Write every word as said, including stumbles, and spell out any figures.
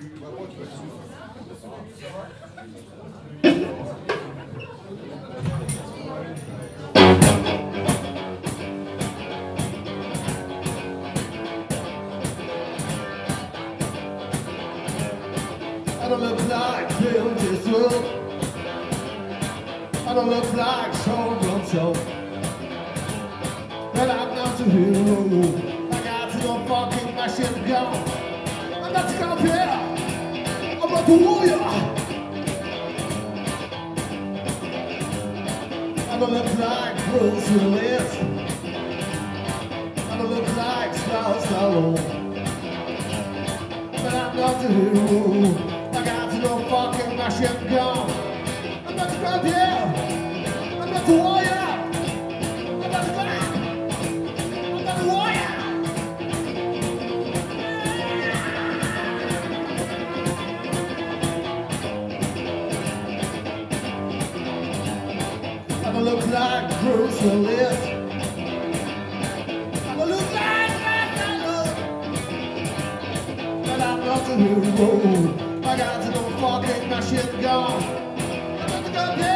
I don't look like Clint Eastwood. I don't look like Sean Connery. But I'm not a hero. I got to go fucking my shit down. I'm not to come here. I'm not a warrior. I don't look like Bruce Willis. I don't look like Stallone. But I'm not a hero. Fucking my shit gone. I'm not the crowd here. I'm not the warrior. I'm not the crowd. I'm not the warrior. I'm gonna look like Bruce Willis. I'm gonna look like Stallone. But I'm not the hero. I got to go fucking my shit gone. I'm about to go down.